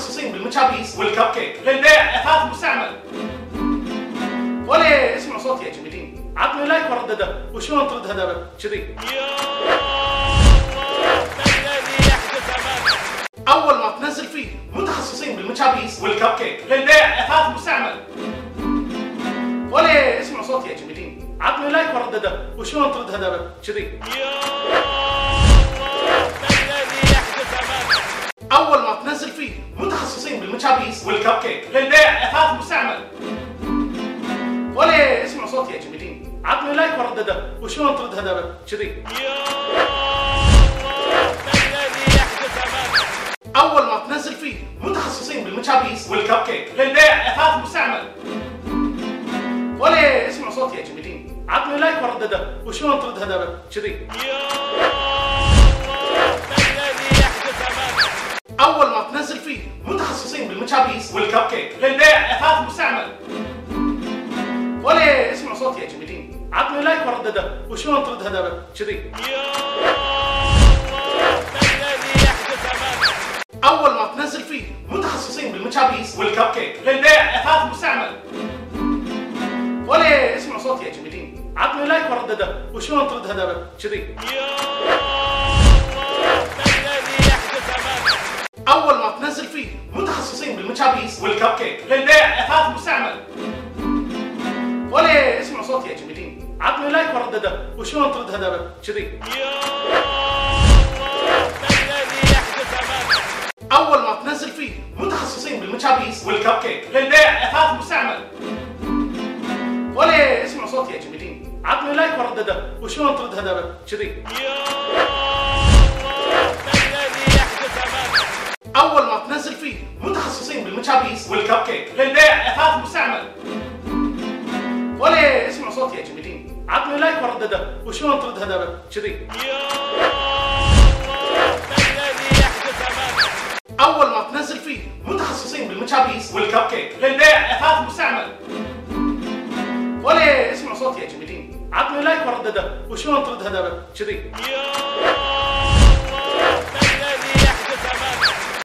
متخصصين بالمجابيس والكب كيك للبيع اثاث مستعمل. وليه اسمعوا صوتي يا جميلين. عطني لايك وردها دبل، وشلون تردها دبل؟ كذي. اول ما تنزل فيه متخصصين بالمجابيس والكب كيك للبيع اثاث مستعمل. وليه اسمعوا صوتي يا جميلين. عطني لايك وردها دبل، وشلون تردها دبل؟ كذي. اول ما تنزل فيه متخصصين بالمجابيس والكب كيك للبيع اثاث مستعمل. وليه اسمعوا صوتي يا جميلين. عطني لايك وردها دبل، وشلون تردها دبل؟ كذي. اول ما تنزل فيه متخصصين بالمجابيس والكب كيك للبيع اثاث مستعمل. وليه اسمعوا صوتي يا جميلين. عطني لايك وردها دبل، وشلون تردها دبل؟ كذي. اول ما تنزل فيه متخصصين بالمجابيس والكب كيك للبيع اثاث مستعمل. وليه اسمعوا صوتي يا جميلين. عطني لايك وردها دبل، وشلون تردها دبل؟ كذي. اول ما تنزل فيه متخصصين بالمجابيس والكب كيك للبيع اثاث مستعمل. وليه اسمعوا صوتي يا جميلين. عطني لايك وردها دبل، وشلون تردها دبل؟ كذي. اول ما تنزل فيه متخصصين بالمجابيس والكب كيك للبيع اثاث مستعمل. وليه اسمعوا صوتي يا جميلين. عطني لايك وردها دبل، وشلون تردها دبل؟ كذي. اول ما تنزل فيه متخصصين بالمجابيس والكب كيك للبيع اثاث مستعمل. وليه اسمعوا صوتي يا جميلين. عطني لايك وردها دبل، وشلون تردها دبل؟ كذي. اول ما تنزل فيه متخصصين بالمجابيس والكب كيك للبيع اثاث مستعمل. وليه اسمعوا صوتي يا جميلين. عطني لايك وردها دبل، وشلون تردها دبل؟ كذي. اول ما تنزل فيه متخصصين بالمجابيس والكب كيك للبيع اثاث مستعمل. وليه اسمعوا صوتي يا جميلين. عطني لايك وردها دبل، وشلون تردها دبل؟ كذي.